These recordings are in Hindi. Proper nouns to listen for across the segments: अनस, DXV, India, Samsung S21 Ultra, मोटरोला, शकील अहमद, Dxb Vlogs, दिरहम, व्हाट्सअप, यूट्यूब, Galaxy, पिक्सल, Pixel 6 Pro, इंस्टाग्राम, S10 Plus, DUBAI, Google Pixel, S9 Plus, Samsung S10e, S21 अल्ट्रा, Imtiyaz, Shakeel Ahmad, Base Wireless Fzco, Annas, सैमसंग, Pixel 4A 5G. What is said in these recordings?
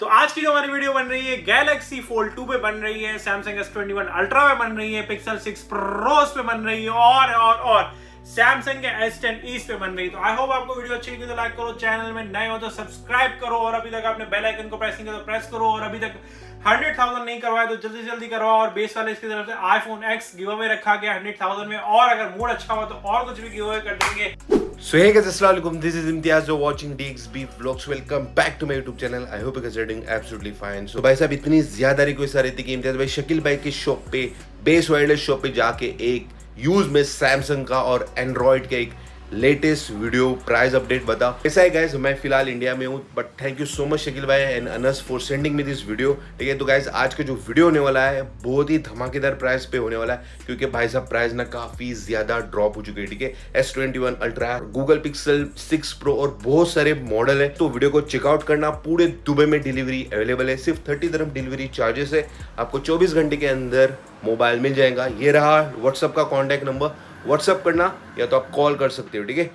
तो आज की जो हमारी वीडियो बन रही है गैलेक्सी फोल्ड 2 पे बन रही है, सैमसंग S21 अल्ट्रा पे बन रही है, पिक्सल 6 प्रोस पे बन रही है और सैमसंग के S10e पे बन रही है। तो आई होप आपको वीडियो अच्छी लगी तो लाइक करो, चैनल में नए हो तो सब्सक्राइब करो और अभी तक आपने बेल आइकन को प्रेस नहीं किया तो प्रेस करो और अभी तक 100,000 नहीं करवाया तो जल्दी से जल्दी करवाओ। और बेस वाले इसकी तरफ से iPhone X गिव अवे रखा गया 100,000 में और अगर मूड अच्छा हुआ तो और कुछ भी गिव अवे कर देंगे। So hey guys, assalamu alaikum. This is Imtiyaz. You're watching DXV vlogs. Welcome back to my YouTube channel. I hope you guys are doing absolutely fine. So भाई साहब इतनी ज्यादा रिक्वेस्ट आ रही थी कि इम्तियाज भाई शकील भाई के शॉप पे, बेस वायरलेस शॉप पे जाके एक यूज में सैमसंग का और एंड्रॉइड का एक लेटेस्ट वीडियो प्राइस अपडेट बताओ। ऐसा है गाइज, मैं फिलहाल इंडिया में हूँ but thank you so much Shakeel भाई and अनस for sending me this video. ठीक है, तो गाइज आज का जो वीडियो होने वाला है बहुत ही धमाकेदार प्राइस पे होने वाला है क्योंकि भाई साहब प्राइस ना काफ़ी ज़्यादा ड्रॉप हो चुकी है। ठीक है, S21 अल्ट्रा, Google पिक्सल 6 pro और बहुत सारे मॉडल है, तो वीडियो को चेकआउट करना। पूरे दुबई में डिलीवरी अवेलेबल है, सिर्फ 30 दिरहम डिलीवरी चार्जेस है। आपको 24 घंटे के अंदर मोबाइल मिल जाएगा। ये रहा व्हाट्सअप का कॉन्टैक्ट नंबर, व्हाट्सअप करना या तो आप कॉल कर सकते हो। ठीक है,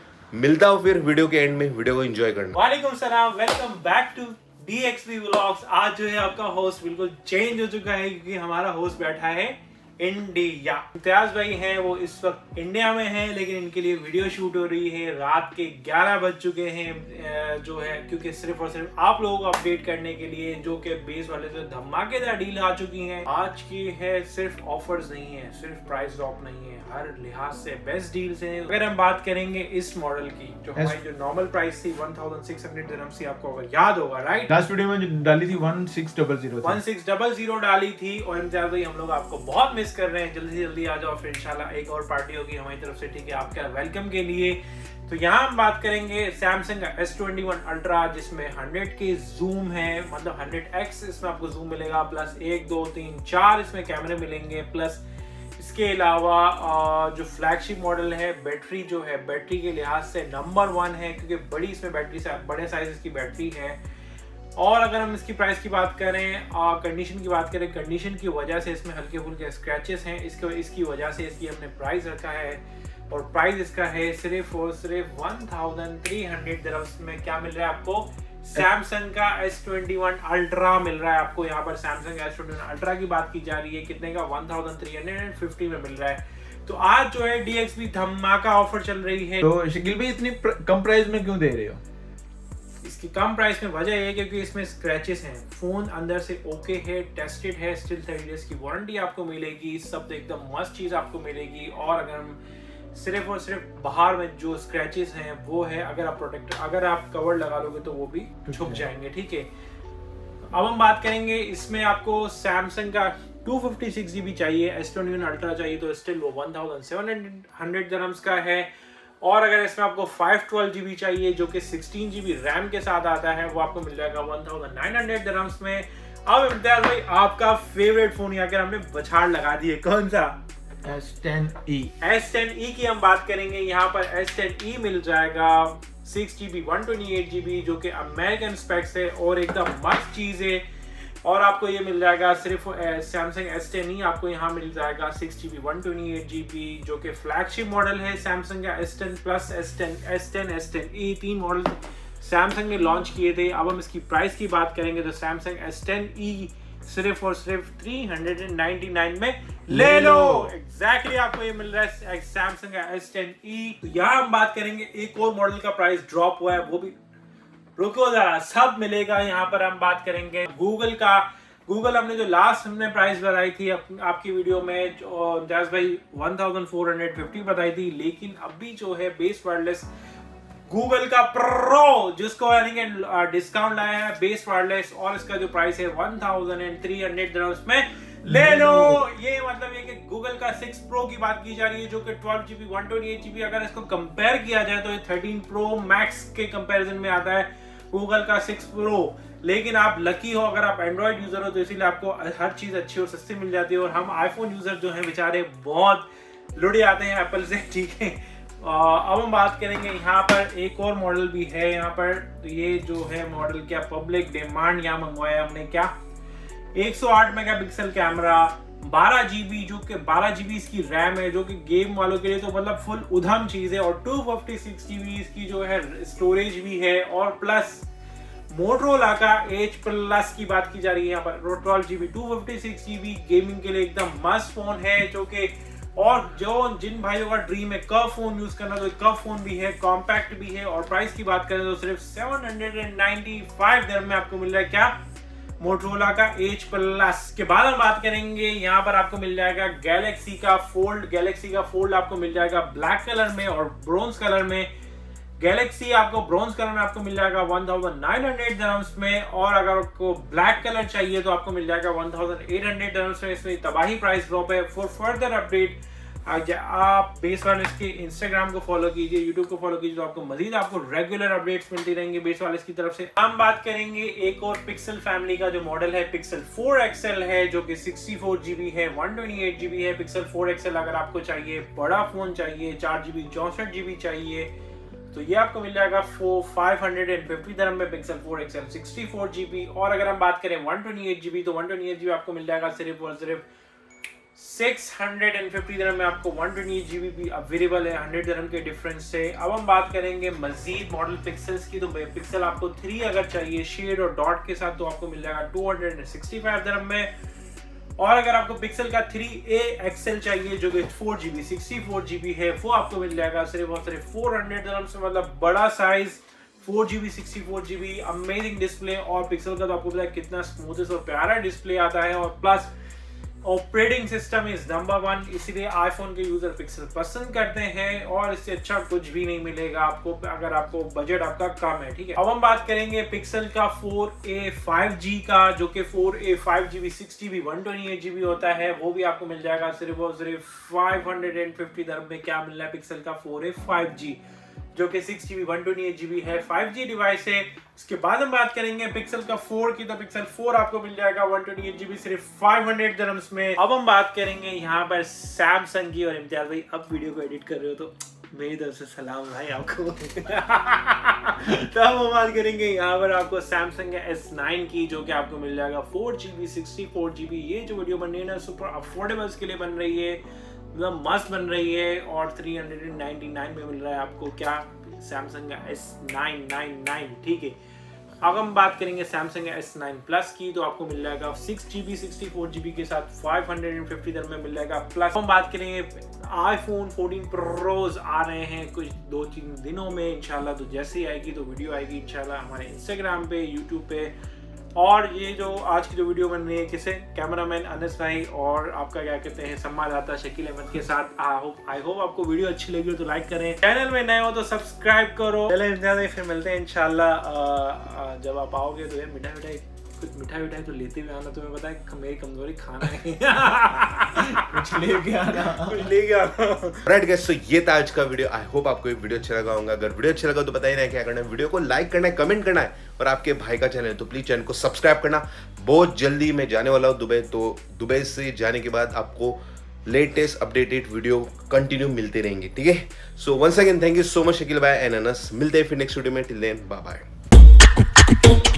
मिलता हूं फिर वीडियो के एंड में, वीडियो को एंजॉय करना। वालेकुम सलाम, welcome back to DXV vlogs. आज जो है आपका होस्ट बिल्कुल चेंज हो चुका है क्योंकि हमारा होस्ट बैठा है इंडिया। इम्तियाज भाई हैं वो इस वक्त इंडिया में हैं लेकिन इनके लिए वीडियो शूट हो रही है। रात के 11 बज चुके हैं जो है, क्योंकि सिर्फ और सिर्फ आप लोगों को अपडेट करने के लिए जो कि बेस वाले से धमाकेदार डील आ चुकी हैं। आज की है सिर्फ ऑफर्स नहीं है, सिर्फ प्राइस ड्रॉप नहीं है, हर लिहाज से बेस्ट डील्स हैं। अगर हम बात करेंगे इस मॉडल की जो हमारी जो नॉर्मल प्राइस थी 1600 दिरहम थी, आपको अगर याद होगा राइट, लास्ट वीडियो में डाली थी 1600 डाली थी। और इम्तियाज भाई हम लोग आपको बहुत कर रहे हैं, जल्दी से जल्दी आ जाओ फिर इंशाल्लाह एक और पार्टी होगी हमारी तरफ से। ठीक है, आपका वेलकम के लिए। तो यहाँ हम बात करेंगे सैमसंग का S21 अल्ट्रा जिसमें 100K जूम है, मतलब 100x इसमें आपको जूम मिलेगा, प्लस 1, 2, 3, 4 इसमें कैमरे मिलेंगे। प्लस इसके अलावा जो फ्लैगशिप मॉडल है बैटरी जो है, बैटरी के लिहाज से नंबर 1 है क्योंकि बड़ी इसमें बैटरी, बड़े साइज की बैटरी है। और अगर हम इसकी प्राइस की बात करें और कंडीशन की बात करें, कंडीशन की वजह से इसमें हल्के फुल्के स्क्रैचेस हैं, इसकी वजह से इसकी हमने प्राइस रखा है। और प्राइस इसका है सिर्फ और सिर्फ 1300 दिरहम्स में। क्या मिल रहा है आपको? सैमसंग का S21 अल्ट्रा मिल रहा है आपको। यहाँ पर सैमसंग S21 अल्ट्रा की बात की जा रही है, कितने का? 1350 में मिल रहा है। तो आज जो है DXV धमाका ऑफर चल रही है। तो शकील भाई इतनी कम प्राइस में क्यों दे रहे हो? इसकी कम प्राइस में वजह है क्योंकि इसमें स्क्रैचेस हैं, फोन अंदर से ओके है, टेस्टेड है, स्टिल 30 डेज की वारंटी आपको मिलेगी, सब एकदम मस्त चीज़ आपको मिलेगी। और अगर हम सिर्फ और सिर्फ बाहर में जो स्क्रैचेस हैं वो है, अगर आप कवर लगा लोगे तो वो भी छुप जाएंगे। ठीक है, अब हम बात करेंगे इसमें आपको सैमसंग का 256GB चाहिए, S21 अल्ट्रा चाहिए तो स्टिल वो 1700 दिरहम्स का है। और अगर इसमें आपको 512GB चाहिए जो कि 16GB रैम के साथ आता है वो आपको मिल जाएगा 1900 दिरहम्स में। अब इम्तियाज भाई आपका फेवरेट फोन यहाँ हमने बछाड़ लगा दी है, कौन सा? S10e। S10e की हम बात करेंगे, यहाँ पर S10e मिल जाएगा 6GB 128GB जो कि अमेरिकन स्पेक्स है और एकदम मस्त चीज़ है। और आपको ये मिल जाएगा सिर्फ सैमसंग S10e, आपको यहाँ मिल जाएगा 6GB 128GB जो कि फ्लैगशिप मॉडल है। सैमसंग का S10 plus S10 S10 S10e, 3 model सैमसंग ने लॉन्च किए थे। अब हम इसकी प्राइस की बात करेंगे तो सैमसंग S10e सिर्फ और सिर्फ 399 में ले लो। एग्जैक्टली आपको ये मिल रहा है सैमसंग का S10e। तो यहाँ हम बात करेंगे एक और मॉडल का प्राइस ड्रॉप हुआ है, वो भी रुको जरा, सब मिलेगा। यहाँ पर हम बात करेंगे गूगल का, गूगल हमने जो लास्ट हमने प्राइस बताई थी आपकी वीडियो में इम्तियाज भाई 1450 बताई थी, लेकिन अभी जो है बेस वायरलेस गूगल का प्रो जिसको डिस्काउंट लाया है बेस वायरलेस, और इसका जो प्राइस है 1300 दिरहम्स में ले लो। ये मतलब ये कि गूगल का 6 प्रो की बात की जा रही है जो कि 12GB 128GB, अगर इसको कंपेयर किया जाए तो ये 13 प्रो मैक्स के कंपेरिजन में आता है गूगल का 6 प्रो। लेकिन आप लकी हो अगर आप एंड्रॉयड यूजर हो तो इसीलिए आपको हर चीज़ अच्छी और सस्ती मिल जाती है। और हम आईफोन यूजर जो हैं बेचारे बहुत लुढ़े आते हैं एप्पल से। ठीक है, अब हम बात करेंगे यहाँ पर एक और मॉडल भी है। यहाँ पर तो ये जो है मॉडल क्या पब्लिक डिमांड यहाँ मंगवाया हमने, क्या 108 मेगापिक्सल कैमरा, 12GB जो कि 12GB इसकी रैम है जो कि गेम वालों के लिए तो मतलब फुल उधम चीज़ है। और 256GB इसकी जो है स्टोरेज भी है। और प्लस मोटरोला का एच प्लस की बात की जा रही है यहाँ पर। टोटल जीबी 256 GB गेमिंग के लिए एकदम मस्त फोन है जो कि, और जो जिन भाइयों का ड्रीम है कर्व फोन यूज करना, तो कर्व फोन भी है, कॉम्पैक्ट भी है। और प्राइस की बात करें तो सिर्फ 795 दर में आपको मिल रहा है क्या, मोटरोला का एच प्लस। के बाद हम बात करेंगे, यहाँ पर आपको मिल जाएगा गैलेक्सी का फोल्ड। गैलेक्सी का फोल्ड आपको मिल जाएगा ब्लैक कलर में और ब्रोंज कलर में। गैलेक्सी आपको ब्रोंज कलर में आपको मिल जाएगा 1900 दिरहम्स में, और अगर आपको ब्लैक कलर चाहिए तो आपको मिल जाएगा 1800 दिरहम्स में। इसमें तबाही प्राइस ड्रॉप है। फॉर फर्दर अपडेट आप बेस वायरलेस के इंस्टाग्राम को फॉलो कीजिए, यूट्यूब को फॉलो कीजिए, तो आपको मजीद आपको रेगुलर अपडेट्स मिलती रहेंगे बेस वायरलेस की तरफ से। हम बात करेंगे एक और पिक्सल फैमिली का जो मॉडल है, पिक्सल 4 XL है जो कि 64 GB है, 128 GB है। पिक्सल 4 XL अगर आपको चाहिए, बड़ा फोन चाहिए, 4 GB 64 GB चाहिए, तो ये आपको मिल जाएगा 550 दरम में पिक्सल 4 XL 64 GB। और अगर हम बात करें 128 GB, तो 128 GB आपको मिल जाएगा सिर्फ और सिर्फ 650 दरम में। आपको 128 GB भी अवेलेबल है 100 दरम के डिफरेंस से। अब हम बात करेंगे मजीद मॉडल पिक्सल्स की, तो पिक्सल आपको 3 अगर चाहिए शेड और डॉट के साथ, तो आपको मिल जाएगा 265 दरम में। और अगर आपको पिक्सल का 3A XL चाहिए जो कि 4 GB 64 GB है, वो आपको मिल जाएगा सिर्फ और सिर्फ 400 दिरहम्स में। मतलब बड़ा size, 4 GB 64 GB, amazing display. और पिक्सल का तो आपको पता है कितना स्मूथेस्ट और प्यारा डिस्प्ले आता है, और plus operating system is number 1, इसीलिए आईफोन के यूजर पिक्सल पसंद करते हैं, और इससे अच्छा कुछ भी नहीं मिलेगा आपको अगर आपको बजट आपका कम है, ठीक है। अब हम बात करेंगे पिक्सल का 4A 5G का, जो कि 4A 5GB 60GB 128 GB होता है, वो भी आपको मिल जाएगा सिर्फ और सिर्फ 550 दरम में। क्या मिल रहा है पिक्सल का 4A 5G जो कि 6GB 128 GB है, 5G डिवाइस है। उसके बाद हम बात करेंगे पिक्सल का 4 की, तो पिक्सल 4 आपको मिल जाएगा 128 GB सिर्फ 500 दिरहम्स में। अब हम बात करेंगे यहाँ पर सैमसंग की, और इम्तियाज भाई अब वीडियो को एडिट कर रहे हो तो मेरी तरफ से सलाम भाई आपको। तो हम बात करेंगे यहाँ पर आपको सैमसंग S9 की, जो कि आपको मिल जाएगा 4 GB 64 GB। ये जो वीडियो बन रही है ना, सुपर अफोर्डेबल्स के लिए बन रही है, मतलब मस्त बन रही है, और 399 में मिल रहा है आपको क्या, सैमसंग S999, ठीक है। अब हम बात करेंगे सैमसंग S9 Plus की, तो आपको मिल जाएगा 6 GB 64 GB के साथ 550 दर में मिल जाएगा। प्लस हम बात करेंगे iPhone 14 Pros आ रहे हैं कुछ 2-3 दिनों में इंशाल्लाह, तो जैसे ही आएगी तो वीडियो आएगी इंशाल्लाह हमारे इंस्टाग्राम पे, यूट्यूब पे। और ये जो आज की जो वीडियो बन रही है किसे, कैमरामैन अनस भाई और आपका क्या कहते हैं संवाददाता शकील अहमद के साथ। आई होप आपको वीडियो अच्छी लगी हो तो लाइक करें, चैनल में नए हो तो सब्सक्राइब करो। चले फिर मिलते हैं इंशाल्लाह, जब आप आओगे तो मिठाई तो लेते हुए आना, तुम्हें पता है मेरी कमजोरी खाना है। Alright guys, so ये था आज का वीडियो। आई होप आपको ये वीडियो अच्छा लगा होगा। अगर वीडियो अच्छा लगा तो पता ही नहीं क्या करना है, वीडियो को लाइक करना है, कमेंट करना है, और आपके भाई का चैनल है तो प्लीज चैनल को सब्सक्राइब करना। बहुत जल्दी मैं जाने वाला हूँ दुबई, तो दुबई से जाने के बाद आपको लेटेस्ट अपडेटेड वीडियो कंटिन्यू मिलते रहेंगे, ठीक है। So once again thank you so much Shakeel भाई एंड अनस, मिलते हैं फिर नेक्स्ट वीडियो में। Till then bye bye.